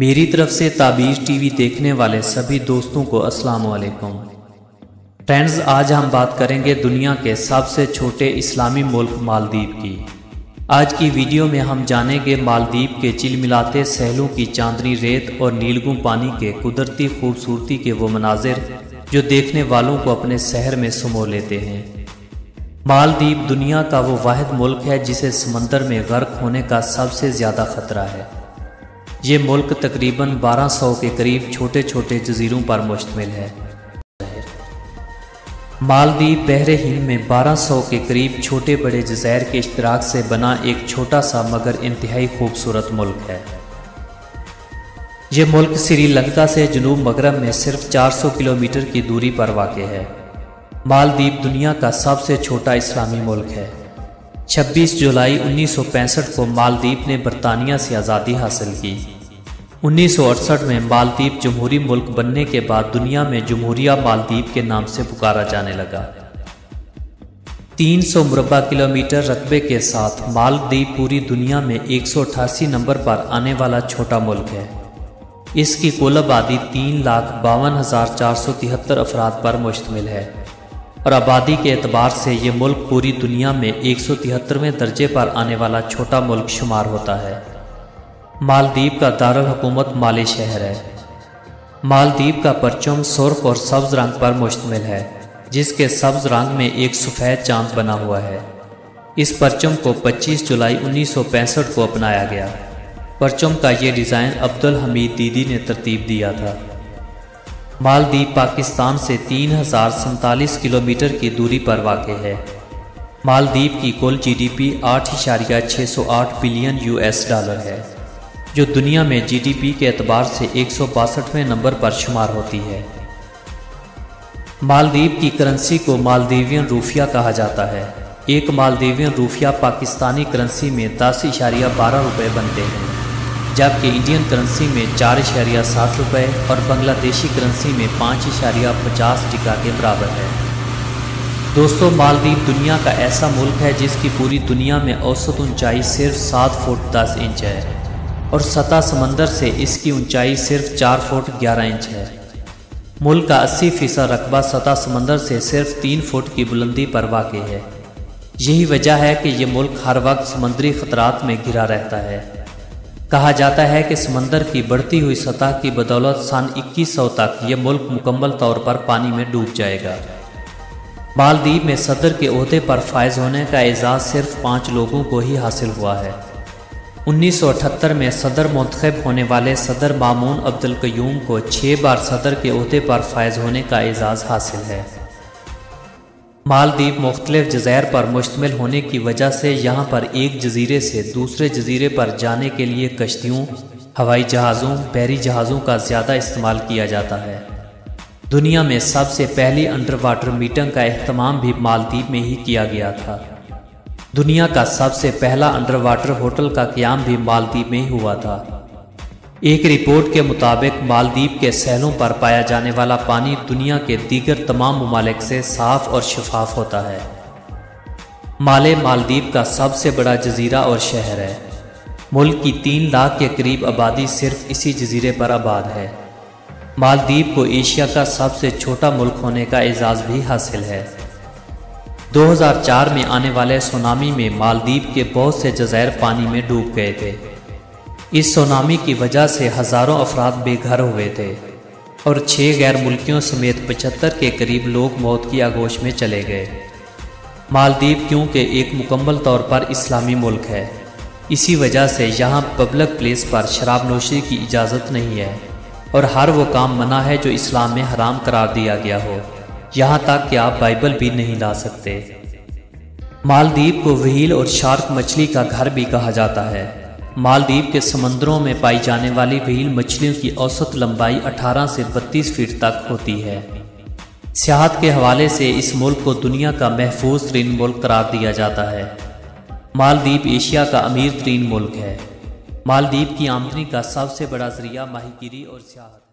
मेरी तरफ से ताबीज़ टीवी देखने वाले सभी दोस्तों को अस्सलाम वालेकुम। फ्रेंड्स, आज हम बात करेंगे दुनिया के सबसे छोटे इस्लामी मुल्क मालदीव की। आज की वीडियो में हम जानेंगे मालदीव के चिलमिलाते सहलों की चांदनी रेत और नीलगुम पानी के कुदरती खूबसूरती के वो मनाजिर जो देखने वालों को अपने शहर में समो लेते हैं। मालदीव दुनिया का वो वाहिद मुल्क है जिसे समंदर में गर्क होने का सबसे ज़्यादा ख़तरा है। ये मुल्क तकरीबन 1200 के करीब छोटे छोटे जजीरों पर मुश्तमिल है। मालदीव बहरे हिंद में 1200 के करीब छोटे बड़े जज़ायर के इश्तराक से बना एक छोटा सा मगर इंतहाई खूबसूरत मुल्क है। यह मुल्क श्रीलंका से जुनूब मगरब में सिर्फ 400 किलोमीटर की दूरी पर वाक़े है। मालदीव दुनिया का सबसे छोटा इस्लामी मुल्क है। 26 जुलाई 1965 को मालदीव ने बरतानिया से आज़ादी हासिल की। 1968 में मालदीव जमहूरी मुल्क बनने के बाद दुनिया में जमहूरिया मालदीव के नाम से पुकारा जाने लगा। 300 मुरबा किलोमीटर रकबे के साथ मालदीव पूरी दुनिया में 188 नंबर पर आने वाला छोटा मुल्क है। इसकी कुल आबादी 3,52,473 अफराद पर मुश्तमिल है और आबादी के एतबार से ये मुल्क पूरी दुनिया में 173वें दर्जे पर आने वाला छोटा मुल्क शुमार होता है। मालदीव का दारुल हुकूमत माले शहर है। मालदीव का परचम सुर्ख और सब्ज़ रंग पर मुश्तमिल है, जिसके सब्ज़ रंग में एक सफ़ेद चाँद बना हुआ है। इस परचम को 25 जुलाई 1965 को अपनाया गया। परचम का ये डिज़ाइन अब्दुल हमीद दीदी ने तरतीब दिया था। मालदीव पाकिस्तान से 3047 किलोमीटर की दूरी पर वाक़ है। मालदीव की कुल जीडीपी 8.608 बिलियन US डॉलर है, जो दुनिया में जीडीपी के एतबार से 162वें नंबर पर शुमार होती है। मालदीव की करेंसी को मालदीवियन रूफिया कहा जाता है। एक मालदीवियन रूफिया पाकिस्तानी करेंसी में 10.12 रुपये बनते हैं, जबकि इंडियन करेंसी में 4.60 रुपये और बांग्लादेशी करेंसी में 5.50 टिका के बराबर है। दोस्तों, मालदीव दुनिया का ऐसा मुल्क है जिसकी पूरी दुनिया में औसत ऊंचाई सिर्फ 7 फुट 10 इंच है और सतह समंदर से इसकी ऊंचाई सिर्फ 4 फुट 11 इंच है। मुल्क का 80% रकबा सतह समंदर से सिर्फ 3 फुट की बुलंदी पर वाक़ है। यही वजह है कि ये मुल्क हर वक्त समंदरी ख़तरात में घिरा रहता है। कहा जाता है कि समंदर की बढ़ती हुई सतह की बदौलत सन 2100 तक यह मुल्क मुकम्मल तौर पर पानी में डूब जाएगा। मालदीव में सदर के ओहदे पर फायज होने का एजाज़ सिर्फ 5 लोगों को ही हासिल हुआ है। 1978 में सदर मुंतखब होने वाले सदर मामून अब्दुल कयूम को 6 बार सदर के ओहदे पर फायज होने का एजाज़ हासिल है। मालदीव मुख्तलिफ जज़ायर पर मुश्तमिल होने की वजह से यहाँ पर एक जजीरे से दूसरे जजीरे पर जाने के लिए कश्तियों, हवाई जहाज़ों, बहरी जहाज़ों का ज़्यादा इस्तेमाल किया जाता है। दुनिया में सबसे पहली अंडर वाटर मीटिंग का अहतमाम भी मालदीव में ही किया गया था। दुनिया का सबसे पहला अंडर वाटर होटल का क़याम भी मालदीव में ही हुआ था। एक रिपोर्ट के मुताबिक मालदीव के सहलों पर पाया जाने वाला पानी दुनिया के दीगर तमाम ममालिक से साफ और शफाफ होता है। माले मालदीव का सबसे बड़ा जजीरा और शहर है। मुल्क की 3 लाख के करीब आबादी सिर्फ इसी जजीरे पर आबाद है। मालदीव को एशिया का सबसे छोटा मुल्क होने का एजाज़ भी हासिल है। 2004 में आने वाले सुनामी में मालदीव के बहुत से जज़ायर पानी में डूब गए थे। इस सुनामी की वजह से हज़ारों अफराद बेघर हुए थे और 6 गैर मुल्कियों समेत 75 के करीब लोग मौत की आगोश में चले गए। मालदीव क्योंकि एक मुकम्मल तौर पर इस्लामी मुल्क है, इसी वजह से यहाँ पब्लिक प्लेस पर शराब नोशी की इजाज़त नहीं है और हर वो काम मना है जो इस्लाम में हराम करार दिया गया हो, यहाँ तक कि आप बाइबल भी नहीं ला सकते। मालदीव को व्हील और शार्क मछली का घर भी कहा जाता है। मालदीव के समंदरों में पाई जाने वाली व्हील मछलियों की औसत लंबाई 18 से 32 फीट तक होती है। सियाहत के हवाले से इस मुल्क को दुनिया का महफूज तरीन मुल्क करार दिया जाता है। मालदीव एशिया का अमीर तरीन मुल्क है। मालदीव की आमदनी का सबसे बड़ा जरिया माहीगीरी और सियाहत